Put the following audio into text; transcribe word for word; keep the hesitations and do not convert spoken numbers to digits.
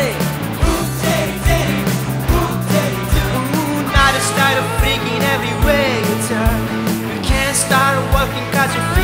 say, the moonlight is started freaking every way you turn. You can't start walking 'cause you're